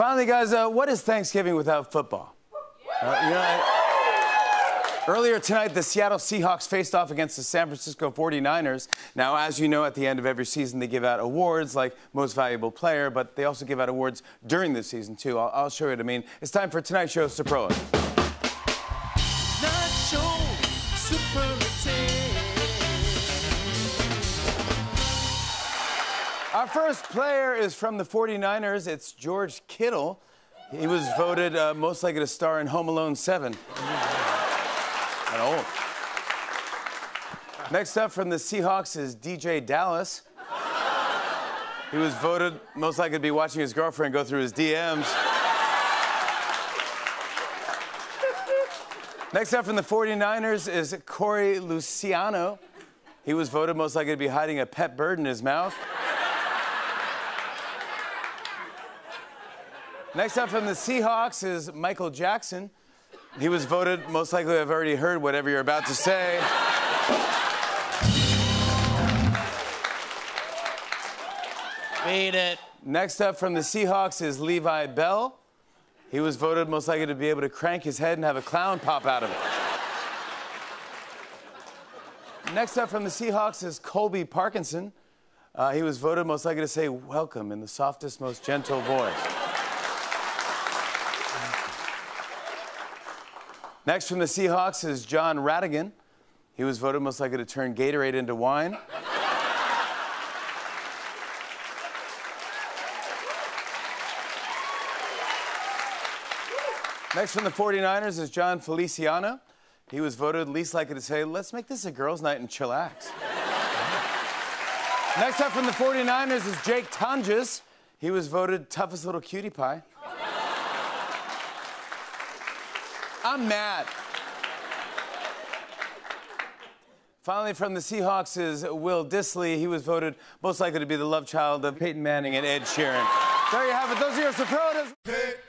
Finally, guys, what is Thanksgiving without football? Earlier tonight, the Seattle Seahawks faced off against the San Francisco 49ers. Now, as you know, at the end of every season, they give out awards like Most Valuable Player, but they also give out awards during the season, too. I'll show you what I mean. It's time for tonight's show, Superlative. Our first player is from the 49ers. It's George Kittle. He was voted most likely to star in Home Alone 7. Old. Next up from the Seahawks is DJ Dallas. He was voted most likely to be watching his girlfriend go through his DMs. Next up from the 49ers is Corey Luciano. He was voted most likely to be hiding a pet bird in his mouth. Next up from the Seahawks is Michael Jackson. He was voted most likely to have already heard whatever you're about to say. Beat it. Next up from the Seahawks is Levi Bell. He was voted most likely to be able to crank his head and have a clown pop out of it. Next up from the Seahawks is Colby Parkinson. He was voted most likely to say welcome in the softest, most gentle voice. Next from the Seahawks is John Rhattigan. He was voted most likely to turn Gatorade into wine. Next from the 49ers is John Feliciano. He was voted least likely to say, let's make this a girls' night and chillax. Next up from the 49ers is Jake Tonjes. He was voted toughest little cutie pie. I'm mad. Finally, from the Seahawks is Will Dissly. He was voted most likely to be the love child of Peyton Manning and Ed Sheeran. There you have it. Those are your superlatives.